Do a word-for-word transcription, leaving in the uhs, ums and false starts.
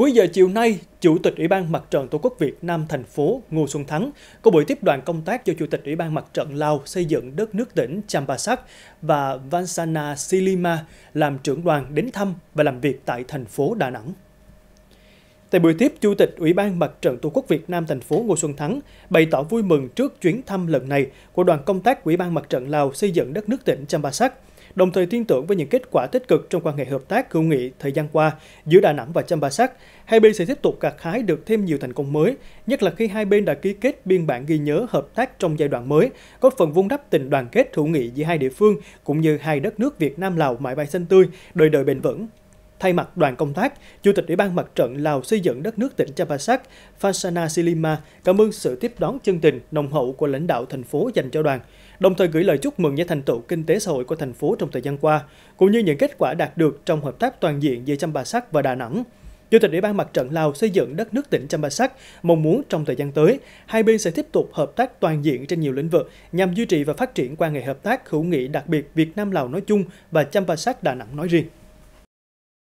Cuối giờ chiều nay, Chủ tịch Ủy ban Mặt trận Tổ quốc Việt Nam thành phố Ngô Xuân Thắng có buổi tiếp đoàn công tác do Chủ tịch Ủy ban Mặt trận Lào xây dựng đất nước tỉnh Champasak và Vansana Silimma làm trưởng đoàn đến thăm và làm việc tại thành phố Đà Nẵng. Tại buổi tiếp, Chủ tịch Ủy ban Mặt trận Tổ quốc Việt Nam thành phố Ngô Xuân Thắng bày tỏ vui mừng trước chuyến thăm lần này của đoàn công tác Ủy ban Mặt trận Lào xây dựng đất nước tỉnh Champasak, đồng thời tin tưởng với những kết quả tích cực trong quan hệ hợp tác hữu nghị thời gian qua giữa Đà Nẵng và Champasak, hai bên sẽ tiếp tục gặt hái được thêm nhiều thành công mới, nhất là khi hai bên đã ký kết biên bản ghi nhớ hợp tác trong giai đoạn mới, góp phần vun đắp tình đoàn kết hữu nghị giữa hai địa phương cũng như hai đất nước Việt Nam Lào mãi mãi xanh tươi, đời đời bền vững. Thay mặt đoàn công tác, Chủ tịch Ủy ban Mặt trận Lào xây dựng đất nước tỉnh Champasak, Phasana Silimma cảm ơn sự tiếp đón chân tình, nồng hậu của lãnh đạo thành phố dành cho đoàn, đồng thời gửi lời chúc mừng những thành tựu kinh tế xã hội của thành phố trong thời gian qua, cũng như những kết quả đạt được trong hợp tác toàn diện giữa Champasak và Đà Nẵng. Chủ tịch Ủy ban Mặt trận Lào xây dựng đất nước tỉnh Champasak mong muốn trong thời gian tới, hai bên sẽ tiếp tục hợp tác toàn diện trên nhiều lĩnh vực nhằm duy trì và phát triển quan hệ hợp tác hữu nghị đặc biệt Việt Nam Lào nói chung và Champasak Đà Nẵng nói riêng.